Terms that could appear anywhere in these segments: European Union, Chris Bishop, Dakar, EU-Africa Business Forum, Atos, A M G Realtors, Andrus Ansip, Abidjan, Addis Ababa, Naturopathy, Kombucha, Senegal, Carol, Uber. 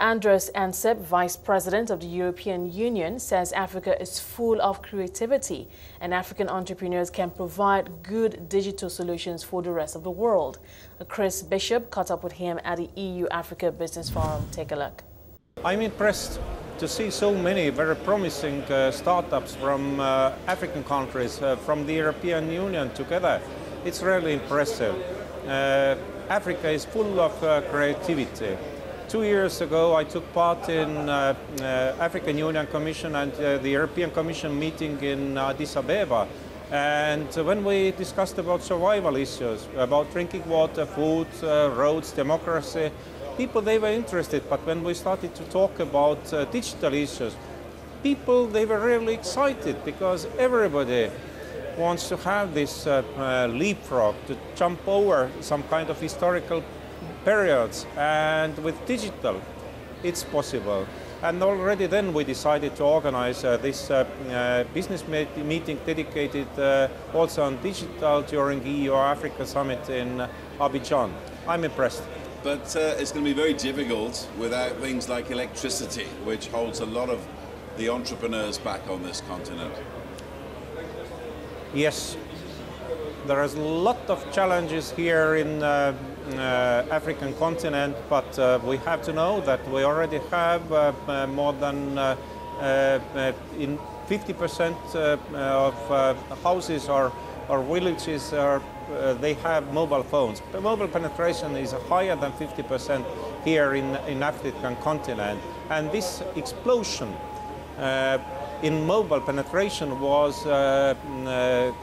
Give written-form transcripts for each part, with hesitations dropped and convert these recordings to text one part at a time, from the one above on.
Andrus Ansip, Vice President of the European Union, says Africa is full of creativity and African entrepreneurs can provide good digital solutions for the rest of the world. Chris Bishop caught up with him at the EU-Africa Business Forum. Take a look. I'm impressed to see so many very promising startups from African countries, from the European Union together. It's really impressive. Africa is full of creativity. 2 years ago, I took part in African Union Commission and the European Commission meeting in Addis Ababa. And when we discussed about survival issues, about drinking water, food, roads, democracy, people, they were interested. But when we started to talk about digital issues, people, they were really excited because everybody wants to have this leapfrog, to jump over some kind of historical periods, and with digital it's possible. And already then we decided to organize this business meeting dedicated also on digital during EU-Africa Summit in Abidjan. I'm impressed. But it's going to be very difficult without things like electricity, which holds a lot of the entrepreneurs back on this continent. Yes, there is a lot of challenges here in African continent, but we have to know that we already have more than in 50% of houses or villages are they have mobile phones. The mobile penetration is higher than 50% here in African continent, and this explosion in mobile penetration was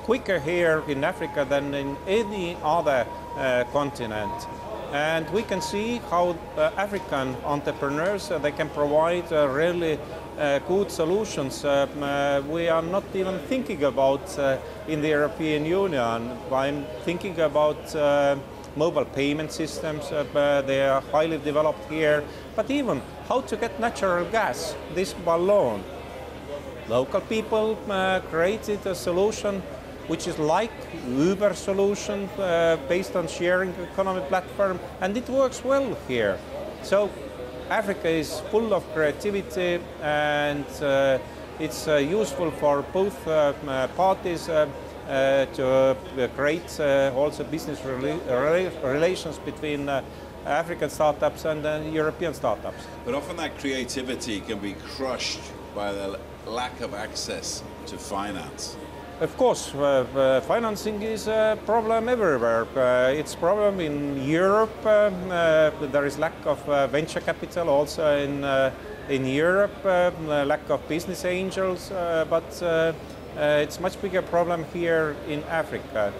quicker here in Africa than in any other continent. And we can see how African entrepreneurs, they can provide really good solutions. We are not even thinking about in the European Union. I'm thinking about mobile payment systems, they are highly developed here. But even how to get natural gas, this balloon. Local people created a solution which is like Uber solution based on sharing economy platform, and it works well here. So Africa is full of creativity, and it's useful for both parties to create also business relations between African startups and European startups. But often that creativity can be crushed by the lack of access to finance. Of course, financing is a problem everywhere. It's a problem in Europe. There is lack of venture capital also in Europe, lack of business angels, but it's a much bigger problem here in Africa.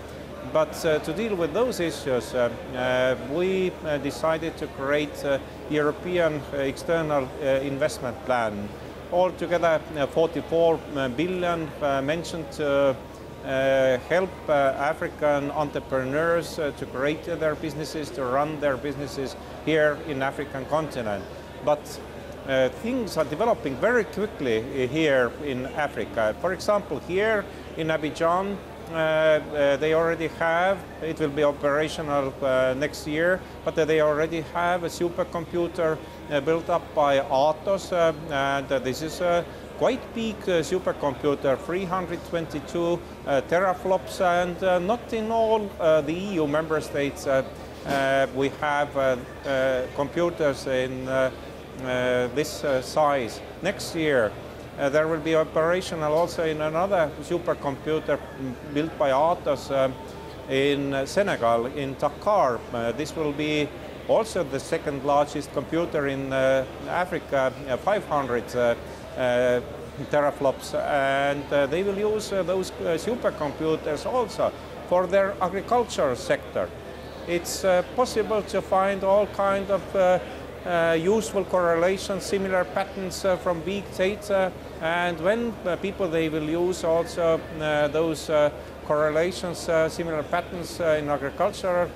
But to deal with those issues, we decided to create a European external investment plan. Altogether, 44 billion mentioned to help African entrepreneurs to create their businesses, to run their businesses here in African continent. But things are developing very quickly here in Africa. For example, here in Abidjan, they already have, it will be operational next year, but they already have a supercomputer built up by Atos, and this is a quite big supercomputer, 322 teraflops, and not in all the EU member states we have computers in this size. Next year there will be operational also in another supercomputer built by Atos in Senegal, in Dakar. This will be also the second largest computer in Africa, 500 teraflops, and they will use those supercomputers also for their agricultural sector. It's possible to find all kind of useful correlations, similar patterns from big data, and when people, they will use also those correlations, similar patterns in agriculture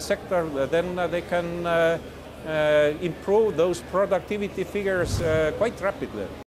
sector, then they can improve those productivity figures quite rapidly.